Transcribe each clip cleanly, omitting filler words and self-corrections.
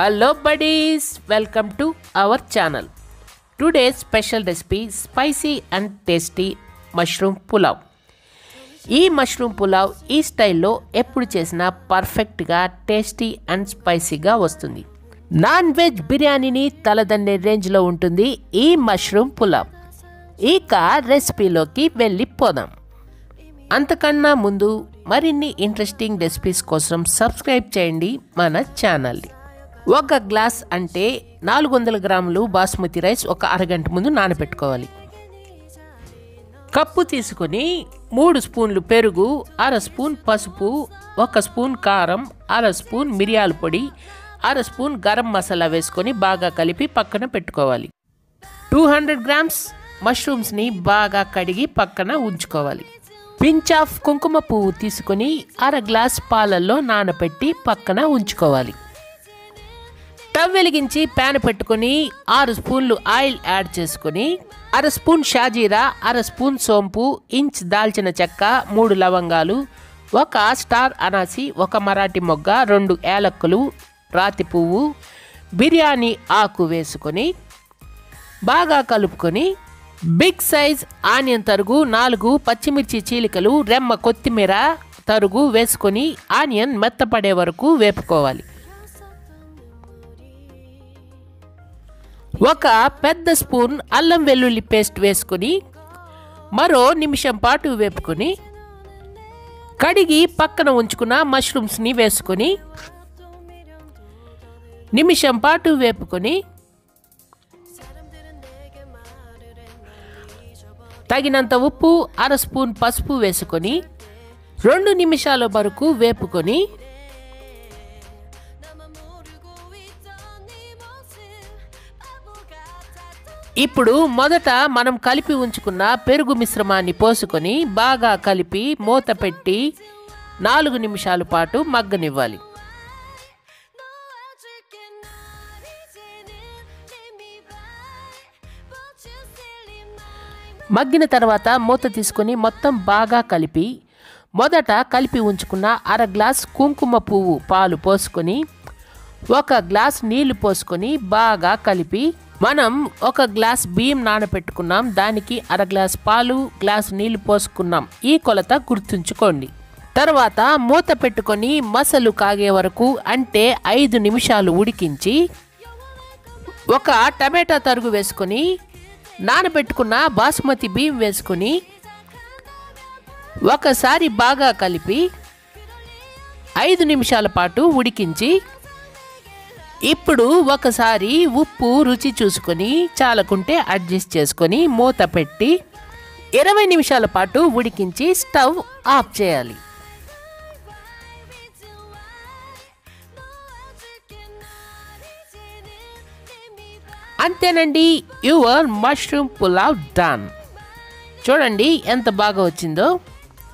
Hello buddies, welcome to our channel. Today's special recipe, spicy and tasty mushroom pulav. Ee mushroom pulav ee style lo eppudu chesina perfect ga tasty and spicy ga vastundi. Non veg biryani ni taladanne range lo untundi ee mushroom pulav. Ika recipe loki vellipodam. Antakanna mundu marinni interesting recipes kosam subscribe cheyandi mana channel ni. ఒక glass అంటే 400 గ్రాములు basmati rice ఒక అరగంట ముందు నానబెట్టుకోవాలి. Cup తీసుకొని 3 స్పూన్లు పెరుగు, 1/2 స్పూన్ పసుపు, 1 స్పూన్ కారం, 1/2 స్పూన్ మిరియాల పొడి, 1/2 స్పూన్ గరం మసాలా వేసుకొని బాగా కలిపి పక్కన పెట్టుకోవాలి. 200 గ్రామ్స్ మష్రూమ్స్ ని బాగా కడిగి పక్కన ఉంచుకోవాలి. పించ్ ఆఫ్ కుంకుమ పువ్వు తీసుకొని 1/2 గ్లాస్ పాలల్లో నానబెట్టి పక్కన ఉంచుకోవాలి. స్టవ్ వెలిగించి ప్యాన్ పెట్టుకొని 6 స్పూన్లు ఆయిల్ యాడ్ చేసుకొని 1/2 స్పూన్ షాజీరా, 1/2 స్పూన్ సోంపు, ఇంచ్ దాల్చిన చెక్క, 3 లవంగాలు, 1 స్టార్ అనాసి, 1 మరాఠీ మొగ్గ, 2 యాలక్కులు, రాతి పువ్వు, బిర్యానీ ఆకు వేసుకొని బాగా కలుపుకొని బిగ్ సైజ్ ఆనియన్ తరుగు, 4 పచ్చిమిర్చి చీలికలు, రెమ్మ కొత్తిమీర తరుగు వేసుకొని ఆనియన్ మెత్తపడే వరకు వేపుకోవాలి. ఒక పెద్ద స్పూన్ అల్లం వెల్లుల్లి పేస్ట్ వేసుకొని మరో నిమిషం పాటు వేపుకొని కడిగి పక్కన ఉంచుకున్న మష్రూమ్స్ని వేసుకొని నిమిషం పాటు వేపుకొని తగినంత ఉప్పు, 1/2 స్పూన్ పసుపు వేసుకొని 2 నిమిషాల వరకు వేపుకొని ఇప్పుడు మొదట మనం కలిపి ఉంచుకున్న పెరుగు మిశ్రమాన్ని పోసుకొని బాగా కలిపి మూత పెట్టి 4 నిమిషాల పాటు మగ్గనివ్వాలి. మగ్గిన తర్వాత మూత తీసుకొని మొత్తం బాగా కలిపి మొదట కలిపి ఉంచుకున్న 1/2 గ్లాస్ కుంకుమ పువ్వు పాలు పోసుకొని 1 గ్లాస్ నీళ్లు పోసుకొని బాగా కలిపి మనం 1 గ్లాస్ బియ్యం నానబెట్టుకున్నాం, దానికి 1/2 గ్లాస్ పాలు, గ్లాస్ నీళ్లు పోసుకున్నాం. ఈ కొలత గుర్తుంచుకోండి. తర్వాత మూత పెట్టుకొని మసలు కాగే వరకు అంటే 5 నిమిషాలు ఉడికించి 1 టమాటా తరుగు వేసుకొని నానబెట్టుకున్న బాస్మతి బియ్యం వేసుకొని ఒకసారి బాగా కలిపి 5 నిమిషాల పాటు ఉడికించి ఇప్పుడు ఒకసారి ఉప్పు రుచి చూసుకొని చాలకుంటే అడ్జస్ట్ చేసుకొని మూత పెట్టి 20 నిమిషాల పాటు ఉడికించి స్టవ్ ఆఫ్ చేయాలి. అంతేనండి, యువర్ మష్రూమ్ పులావ్ డన్. చూడండి ఎంత బాగా వచ్చిందో,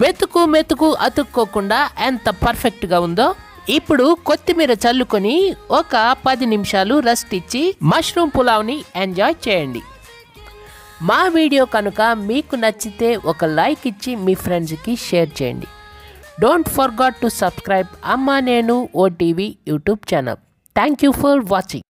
మెతుకు అతుక్కోకుండా ఎంత పర్ఫెక్ట్గా ఉందో. ఇప్పుడు కొత్తిమీర చల్లుకొని 10 నిమిషాలు రెస్ట్ ఇచ్చి మష్రూమ్ పులావ్ని ఎంజాయ్ చేయండి. మా వీడియో కనుక మీకు నచ్చితే ఒక లైక్ ఇచ్చి మీ ఫ్రెండ్స్కి షేర్ చేయండి. డోంట్ ఫర్గాట్ టు సబ్స్క్రైబ్ అమ్మా నేను ఓ TV YouTube channel. Thank you for watching.